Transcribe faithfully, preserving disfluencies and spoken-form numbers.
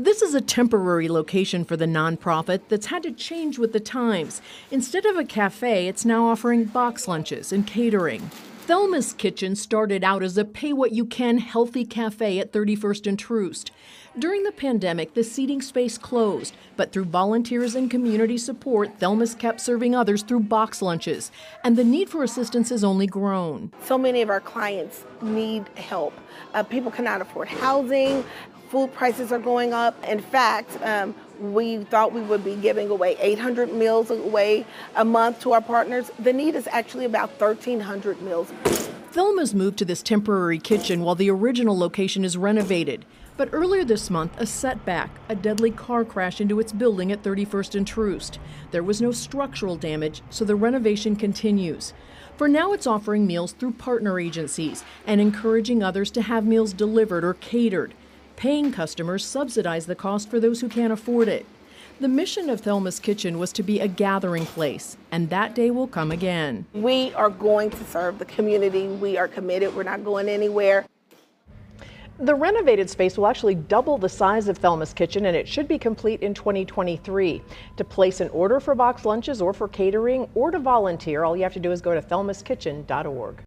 This is a temporary location for the nonprofit that's had to change with the times. Instead of a cafe, it's now offering box lunches and catering. Thelma's Kitchen started out as a pay-what-you-can healthy cafe at thirty-first and Troost. During the pandemic, the seating space closed, but through volunteers and community support, Thelma's kept serving others through box lunches, and the need for assistance has only grown. So many of our clients need help. Uh, people cannot afford housing. Food prices are going up. In fact, um, we thought we would be giving away eight hundred meals away a month to our partners. The need is actually about thirteen hundred meals. Thelma's moved to this temporary kitchen while the original location is renovated. But earlier this month, a setback, a deadly car crash into its building at thirty-first and Troost. There was no structural damage, so the renovation continues. For now, it's offering meals through partner agencies and encouraging others to have meals delivered or catered. Paying customers subsidize the cost for those who can't afford it. The mission of Thelma's Kitchen was to be a gathering place, and that day will come again. We are going to serve the community. We are committed. We're not going anywhere. The renovated space will actually double the size of Thelma's Kitchen, and it should be complete in twenty twenty-three. To place an order for box lunches or for catering or to volunteer, all you have to do is go to thelmas kitchen dot org.